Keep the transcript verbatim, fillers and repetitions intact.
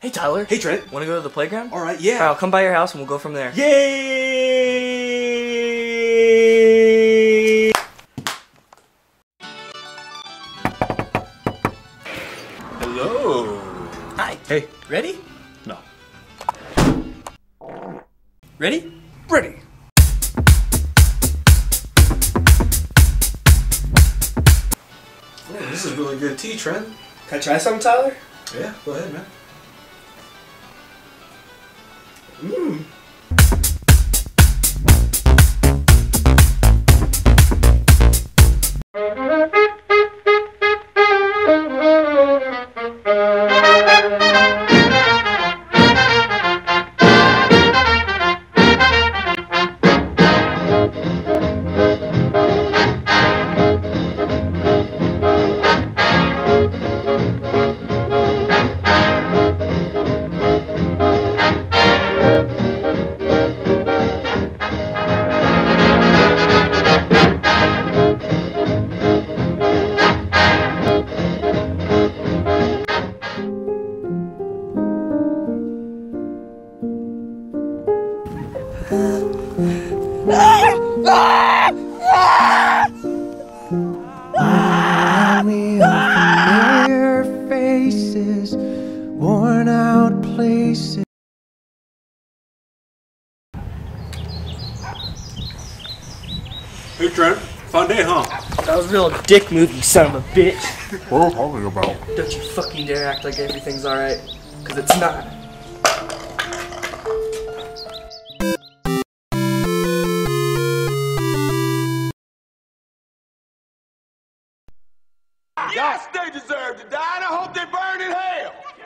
Hey Tyler. Hey Trent. Wanna go to the playground? Alright, yeah. Alright, I'll come by your house and we'll go from there. Yay! Hello. Hi. Hey. Ready? No. Ready? Ready. Oh, this is really good tea, Trent. Can I try some, Tyler? Yeah, go ahead, man. Mm. Army of familiar faces, worn out places. Hey Trent, fun day, huh? That was a real dick move, you son of a bitch. What are you talking about? Don't you fucking dare act like everything's alright, because it's not. Yes, they deserve to die, and I hope they burn in hell!